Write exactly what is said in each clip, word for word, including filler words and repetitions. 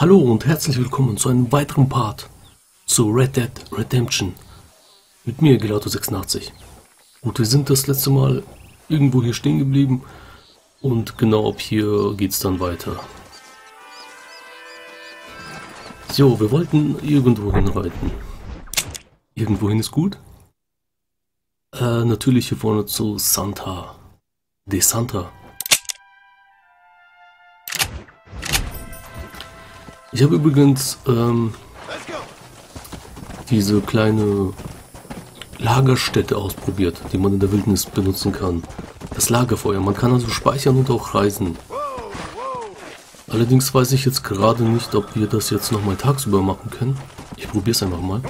Hallo und herzlich willkommen zu einem weiteren Part zu Red Dead Redemption mit mir, Gilator sechsundachtzig. Gut, wir sind das letzte Mal irgendwo hier stehen geblieben und genau ab hier geht es dann weiter. So, wir wollten irgendwo hinreiten. Irgendwohin ist gut. Äh, natürlich hier vorne zu Santa De Santa. Ich habe übrigens ähm, diese kleine Lagerstätte ausprobiert, die man in der Wildnis benutzen kann. Das Lagerfeuer. Man kann also speichern und auch reisen. Allerdings weiß ich jetzt gerade nicht, ob wir das jetzt nochmal tagsüber machen können. Ich probiere es einfach mal.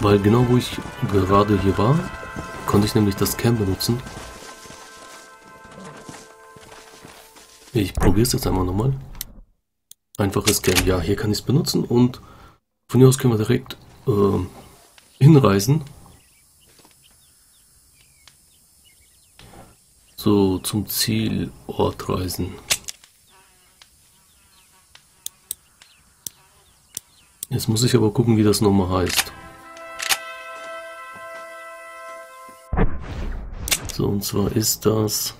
Weil genau wo ich gerade hier war, konnte ich nämlich das Camp benutzen. Ich probiere es jetzt einmal nochmal. Einfaches Game, ja, hier kann ich es benutzen und von hier aus können wir direkt äh, hinreisen. So, zum Zielort reisen. Jetzt muss ich aber gucken, wie das nochmal heißt. So, und zwar ist das...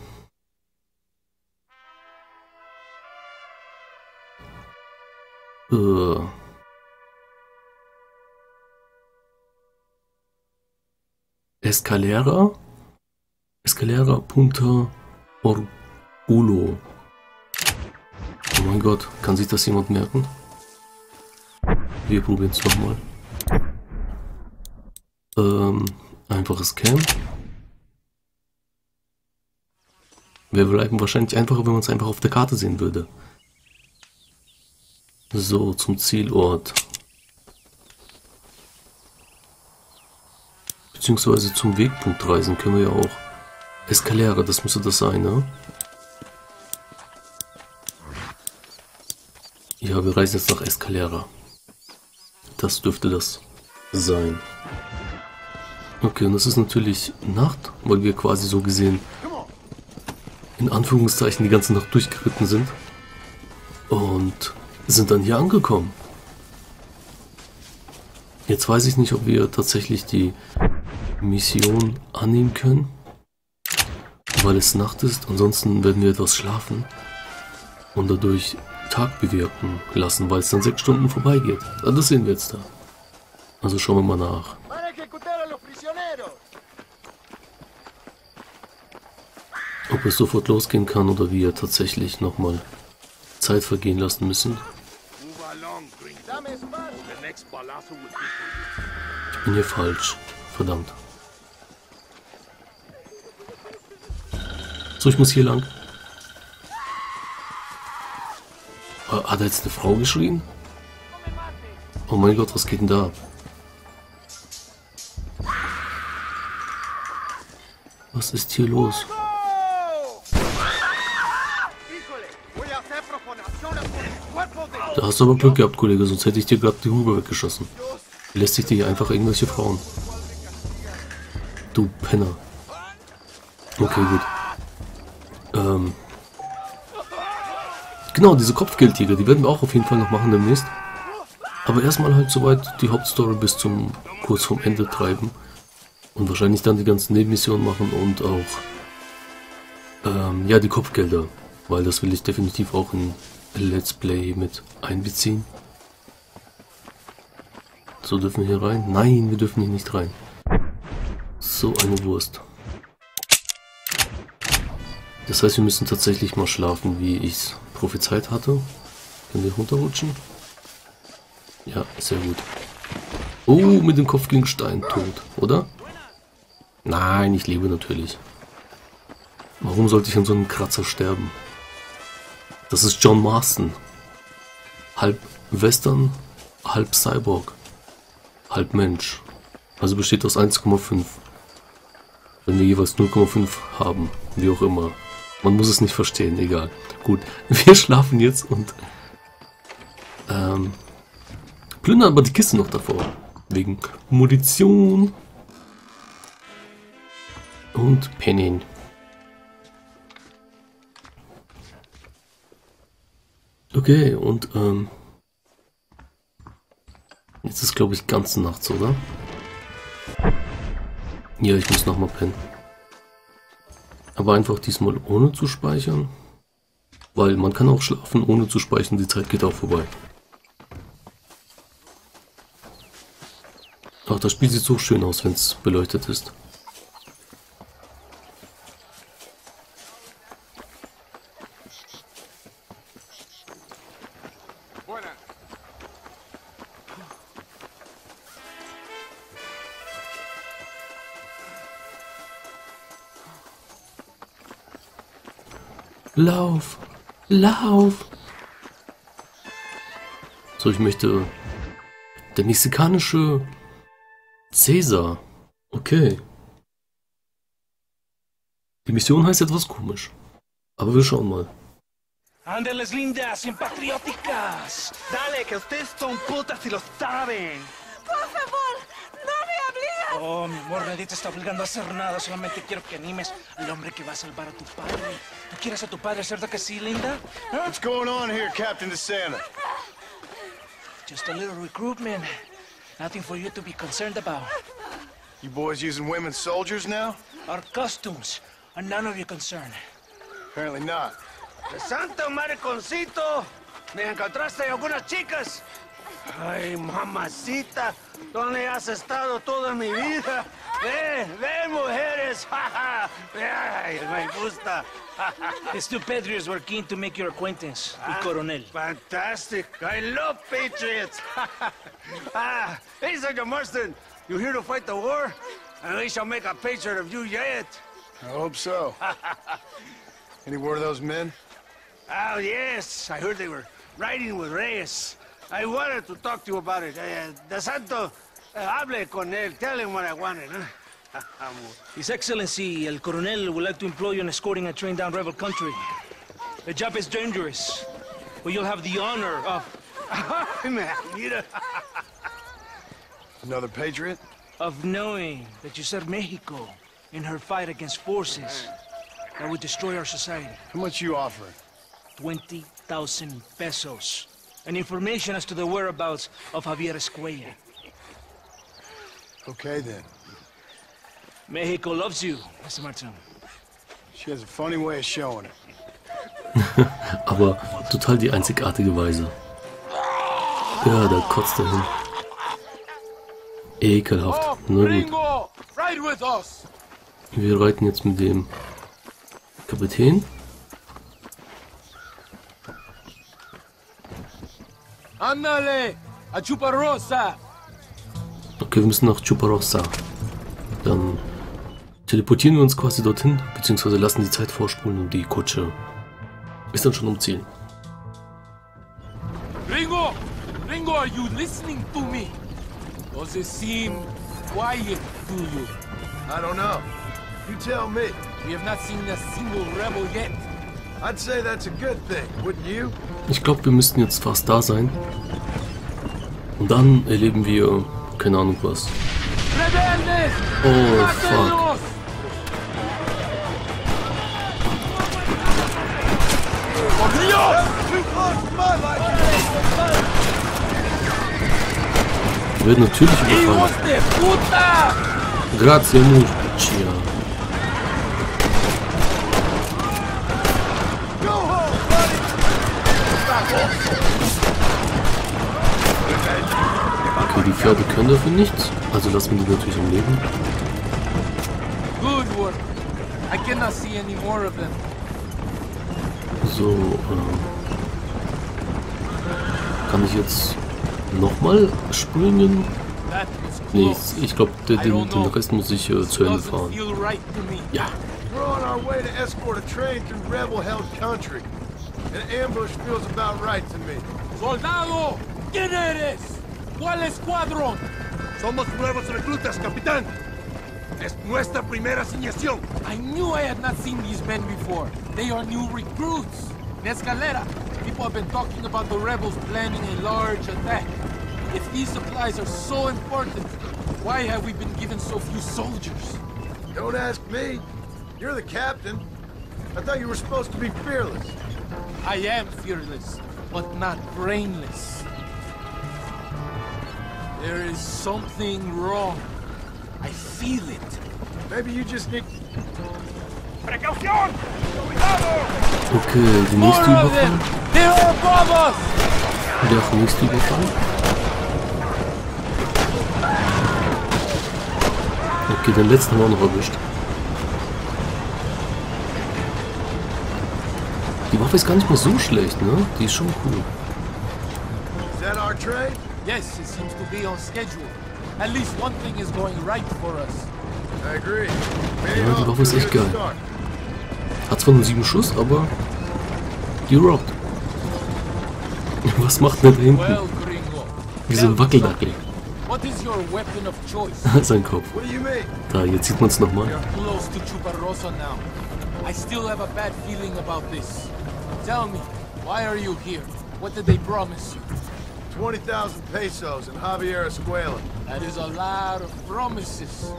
Escalera, Escalera, Punta Orgullo. Oh mein Gott, kann sich das jemand merken? Wir probieren es nochmal. Ähm, einfaches Camp. Wäre vielleicht wahrscheinlich einfacher, wenn man es einfach auf der Karte sehen würde. So, zum Zielort. Beziehungsweise zum Wegpunkt reisen können wir ja auch. Escalera, das müsste das sein, ne? Ja, wir reisen jetzt nach Escalera. Das dürfte das sein. Okay, und das ist natürlich Nacht, weil wir quasi so gesehen in Anführungszeichen die ganze Nacht durchgeritten sind. Und... sind dann hier angekommen. Jetzt weiß ich nicht, ob wir tatsächlich die Mission annehmen können, weil es Nacht ist. Ansonsten werden wir etwas schlafen und dadurch Tag bewirken lassen, weil es dann sechs Stunden vorbeigeht. Das sehen wir jetzt da. Also schauen wir mal nach. Ob es sofort losgehen kann oder wir tatsächlich nochmal Zeit vergehen lassen müssen. Ich bin hier falsch. Verdammt. So, ich muss hier lang. Ah, hat da jetzt eine Frau geschrien? Oh mein Gott, was geht denn da ab? Was ist hier los? Da hast du aber Glück gehabt, Kollege, sonst hätte ich dir gerade die Huber weggeschossen. Lässt sich dir einfach irgendwelche Frauen. Du Penner. Okay, gut. Ähm. Genau, diese Kopfgeldjäger, die werden wir auch auf jeden Fall noch machen demnächst. Aber erstmal halt soweit die Hauptstory bis zum kurz vorm Ende treiben. Und wahrscheinlich dann die ganzen Nebenmissionen machen und auch... Ähm, ja, die Kopfgelder. Weil das will ich definitiv auch in... Let's Play mit einbeziehen. So, dürfen wir hier rein? Nein, wir dürfen hier nicht rein. So eine Wurst. Das heißt, wir müssen tatsächlich mal schlafen, wie ich es prophezeit hatte. Können wir runterrutschen? Ja, sehr gut. Oh, mit dem Kopf gegen Stein tot, oder? Nein, ich lebe natürlich. Warum sollte ich an so einem Kratzer sterben? Das ist John Marston. Halb Western, halb Cyborg, halb Mensch. Also besteht aus eins Komma fünf. Wenn wir jeweils null Komma fünf haben, wie auch immer. Man muss es nicht verstehen, egal. Gut, wir schlafen jetzt und ähm, plündern aber die Kiste noch davor. Wegen Munition und Pennen. Okay, und ähm, jetzt ist, glaube ich, ganze Nacht, oder? Ja, ich muss nochmal pennen. Aber einfach diesmal ohne zu speichern. Weil man kann auch schlafen, ohne zu speichern. Die Zeit geht auch vorbei. Ach, das Spiel sieht so schön aus, wenn es beleuchtet ist. Lauf! Lauf! So, ich möchte... Der mexikanische... Cäsar. Okay. Die Mission heißt etwas komisch. Aber wir schauen mal. Anderles lindas, impatrioticas. Dale, que ustedes son putas y lo saben. Por favor, no me obligas. Oh, mi amor, nadie te está obligando a hacer nada. Solamente quiero que animes al hombre que va a salvar a tu padre. ¿Tú quieres a tu padre, cierto que sí, linda? Huh? What's going on here, Captain De Santa? Just a little recruitment. Nothing for you to be concerned about. You boys using women's soldiers now? Our costumes are none of your concern. Apparently not. De Santa mariconcito, me encontraste algunas chicas. Ay, mamacita, ¿dónde has estado toda mi vida? Ven, ven, mujeres, jaja. Ay, me gusta. These two patriots were keen to make your acquaintance, ah, Coronel. Fantastic! I love patriots! Ah, hey, Sergeant Marston, you here to fight the war? And we shall make a patriot of you yet. I hope so. Any word of those men? Oh, yes. I heard they were riding with Reyes. I wanted to talk to you about it. Uh, De Santa, uh, hable con él. Tell him what I wanted, huh? His Excellency, El Coronel, would like to employ you in escorting a train down rebel country. The job is dangerous, but you'll have the honor of... Another patriot? Of knowing that you served Mexico in her fight against forces that would destroy our society. How much you offer? twenty thousand pesos. And information as to the whereabouts of Javier Escuella. Okay, then. Mexico loves you, Mister Martin. She has a funny way of showing it. Aber total die einzigartige Weise. Ja, da kotzt er hin. Ekelhaft. Na gut. Wir reiten jetzt mit dem Kapitän. Andale, a Chuparosa. Okay, wir müssen nach Chuparosa. Dann teleportieren wir uns quasi dorthin, beziehungsweise lassen die Zeit vorspulen und die Kutsche ist dann schon um Ziel. Ringo! Ringo, are you listening to me? Does it seem quiet to you? I don't know. You tell me. We have not seen a single rebel yet. I'd say that's a good thing, wouldn't you? Ich glaube, wir müssten jetzt fast da sein. Und dann erleben wir keine Ahnung was. Oh, fuck. Wird natürlich überfallen. Grazie mucho. Okay, die Pferde können dafür nichts. Also lassen wir die natürlich am Leben. So, äh, kann ich jetzt nochmal springen? Nee, ich glaube, den, den Rest muss ich äh, zu Ende fahren. Ja. Soldado! ¿Quién eres? ¿Cuál escuadrón? Somos nuevos reclutas, Capitán. Es nuestra primera asignación. I knew I had not seen these men before. They are new recruits. In Escalera, people have been talking about the rebels planning a large attack. If these supplies are so important, why have we been given so few soldiers? Don't ask me. You're the captain. I thought you were supposed to be fearless. I am fearless. but not brainless. There is something wrong. I feel it. Maybe you just need... Precaution! Okay, die nächste Überfall. Der auf die nächste Überfall. Okay, den letzten war noch erwischt. Die Waffe ist gar nicht mal so schlecht, ne? Die ist schon cool. Yes, it seems to be on schedule. At least one thing is going right for us. I agree. Ja, die Waffe ist echt geil. Hat zwar nur sieben Schuss, aber die rockt. Was macht der da hinten? Wie so ein Wackeldackel. Sein Kopf. Da, jetzt sieht man es nochmal. I still have a bad feeling about this. Tell me, why are you here? What did they promise you? twenty thousand pesos and Javier Escuella. That is a lot of promises.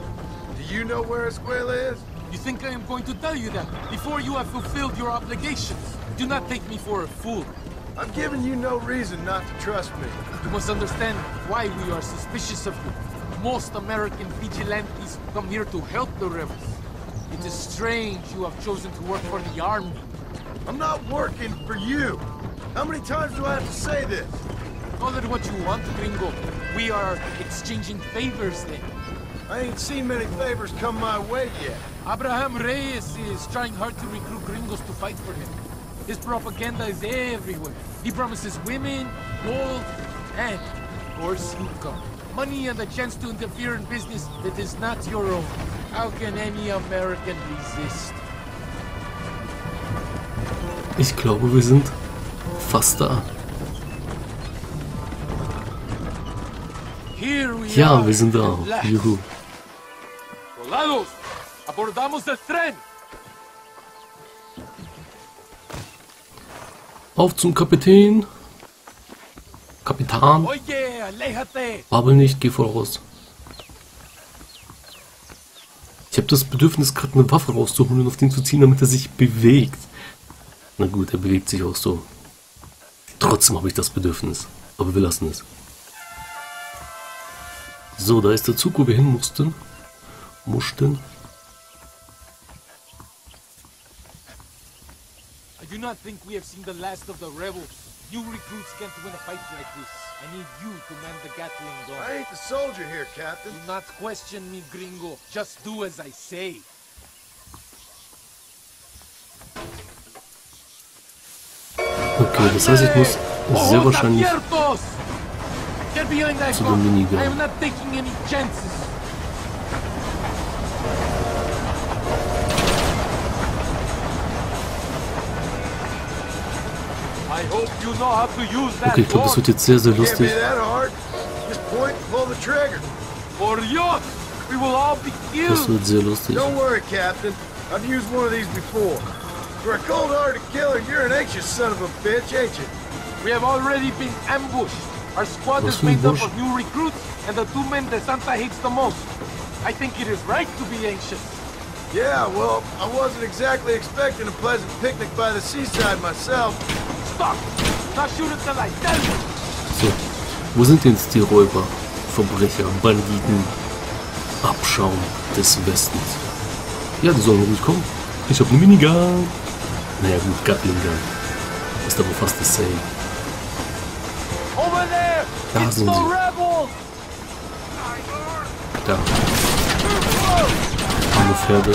Do you know where Escuella is? You think I am going to tell you that before you have fulfilled your obligations? Do not take me for a fool. I'm giving you no reason not to trust me. You must understand why we are suspicious of you. Most American vigilantes come here to help the rebels. It is strange you have chosen to work for the army. I'm not working for you. How many times do I have to say this? Call it what you want, gringo. We are exchanging favors then. I ain't seen many favors come my way yet. Abraham Reyes is trying hard to recruit gringos to fight for him. His propaganda is everywhere. He promises women, gold, and, of course, income. Money and a chance to interfere in business that is not your own. How can any American resist? Ich glaube, wir sind fast da. Ja, wir sind da. Juhu. Soldados, abordamos el tren. Auf zum Kapitän. Kapitan. Wabbel nicht, geh voraus. Ich habe das Bedürfnis, gerade eine Waffe rauszuholen und auf den zu ziehen, damit er sich bewegt. Na gut, er bewegt sich auch so. Trotzdem habe ich das Bedürfnis. Aber wir lassen es. So, da ist der Zug, wo wir hin mussten. Mussten. I do not think we have seen the last of the rebels. You recruits can't win a fight like this. I need you to man the Gatling gun. I ain't the soldier here, Captain. Do not question me, gringo. Just do as I say. Okay, das heißt, ich muss sehr wahrscheinlich zu der Minigun. Okay, ich glaube, das wird jetzt sehr, sehr lustig. Das wird sehr lustig. Was für ein Busch? Yeah, well, I wasn't exactly expecting a pleasant picnic by the seaside myself. So, wo sind jetzt die Räuber, Verbrecher, Banditen, Abschaum des Westens? Ja, die sollen ruhig kommen. Ich hab eine Minigun. Naja gut, Gatling Gun. Ist aber fast das same. Da sind sie. Da. Arme Pferde.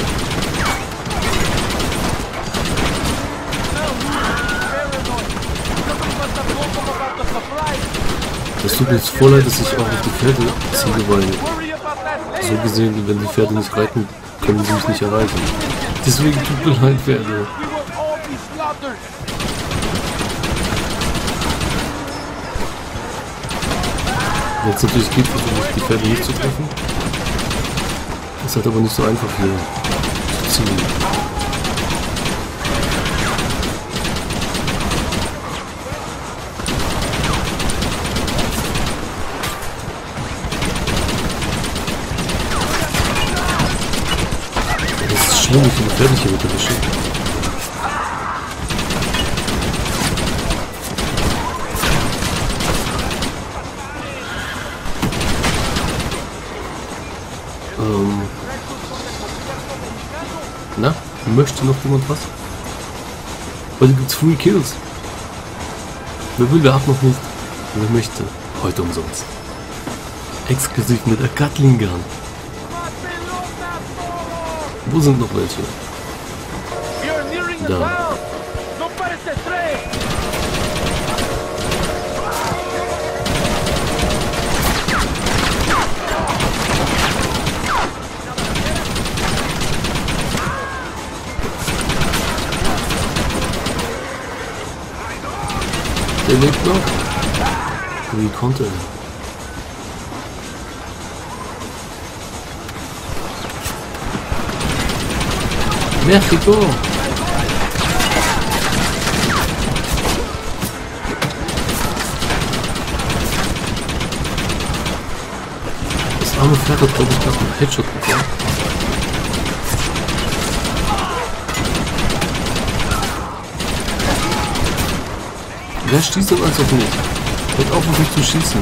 Das tut mir jetzt voll leid, dass ich auch auf die Pferde ziehe, weil so gesehen, wenn die Pferde nicht reiten, können sie mich nicht erreichen. Deswegen tut mir leid, Pferde. Wenn es natürlich geht, versuche ich die Pferde nicht zu treffen. Ist halt aber nicht so einfach hier zu ziehen. Ich bin nicht gefährlich hier mit der Geschichte. Na, möchte noch jemand was? Heute gibt's Free Kills. Wer will, wer hat noch nicht. Wer möchte, heute umsonst. Exklusiv mit der Gatling Gun. Wo sind noch welche? Da. Der lebt noch? Wie konnte er? Mexiko! Das arme Pferd hat, glaube ich, gerade einen Headshot bekommen. Wer schießt denn als auf mich? Hört auf, auf mich zu schießen.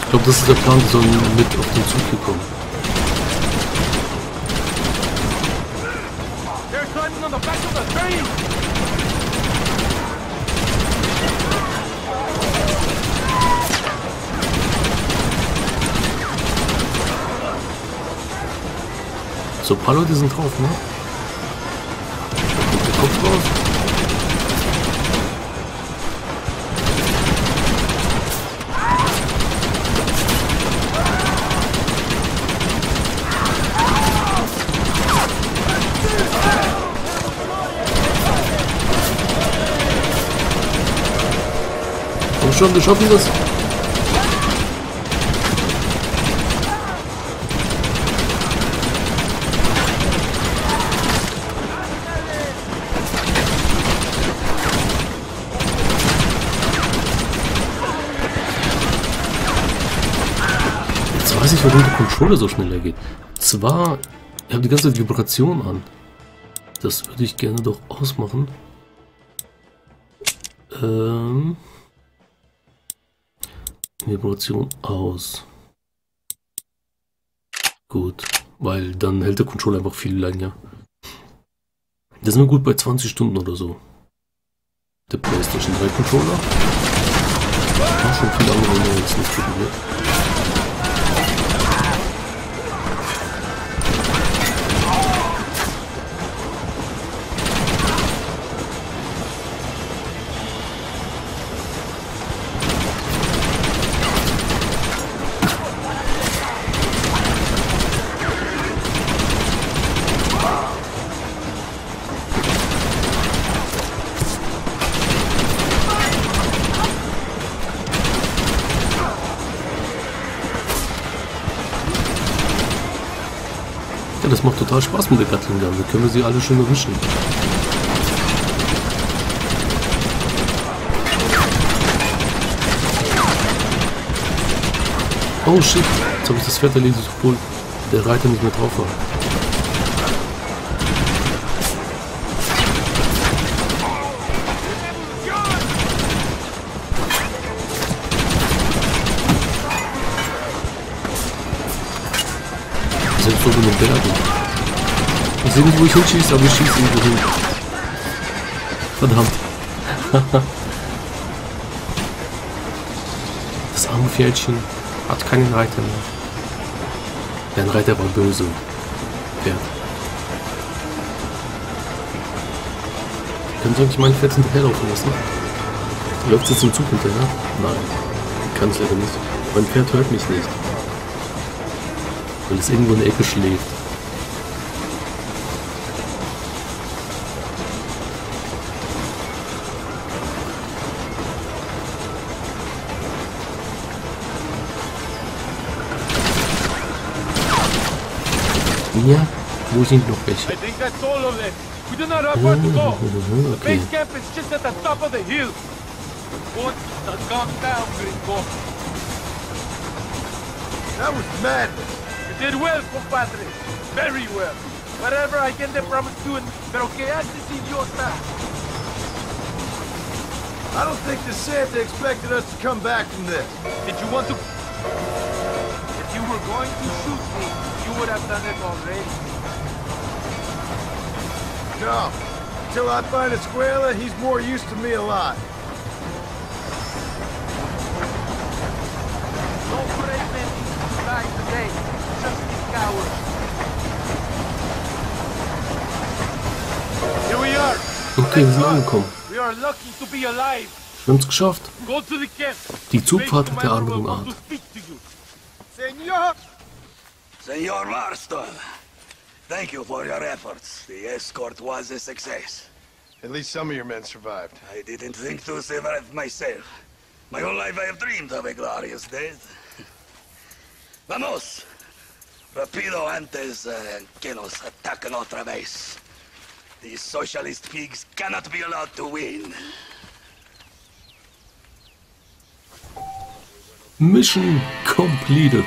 Ich glaube, das ist der Plan, wir sollen mit auf den Zug hier kommen. So, ein paar Leute sind drauf, ne? Der Kopf drauf. Schon, wir schaffen das. Jetzt weiß ich, warum die Controller so schneller geht. Zwar, ich habe die ganze Vibration an. Das würde ich gerne doch ausmachen. Ähm... Vibration aus. Gut, weil dann hält der Controller einfach viel länger. Das sind wir gut bei zwanzig Stunden oder so. Der PlayStation drei Controller. War schon viel andere, wenn wir jetzt nicht probiert. Das macht total Spaß mit der Gatling Gun. Wir können sie alle schön erwischen. Oh shit, jetzt habe ich das Pferd erledigt, obwohl der Reiter nicht mehr drauf war. So in den Bergen. Ich sehe nicht, wo ich hinschieße, aber ich schieße irgendwo hin. Verdammt. Das arme Pferdchen hat keinen Reiter mehr. Dein Reiter war böse. Pferd. Kann ich eigentlich mein Pferd hinterherlaufen lassen? Läuft es jetzt im Zug hinterher? Nein. Kann es leider nicht. Mein Pferd hört mich nicht. Weil es irgendwo in der Ecke schläft. Ja, Wo sind noch welche? Okay. That was madness. You did well, compadre. Very well. Whatever I can, I promise you, pero que antes idiota. I don't think the Santa expected us to come back from this. Did you want to... If you were going to shoot me, you would have done it already. No. Until I find Escuella, he's more used to me alive. Today, just six hours. Here we are. Okay, wir sind angekommen. Wir haben es geschafft. Die Zugfahrt hat der anderen Art. Senor! Senor Marston, thank you for your efforts. The escort was a success. At least some of your men survived. I didn't think to survive myself. My whole life I have dreamed of a glorious death. Vamos! Rapido antes uh, que nos ataquen otra vez. These socialist pigs cannot be allowed to win. Mission completed.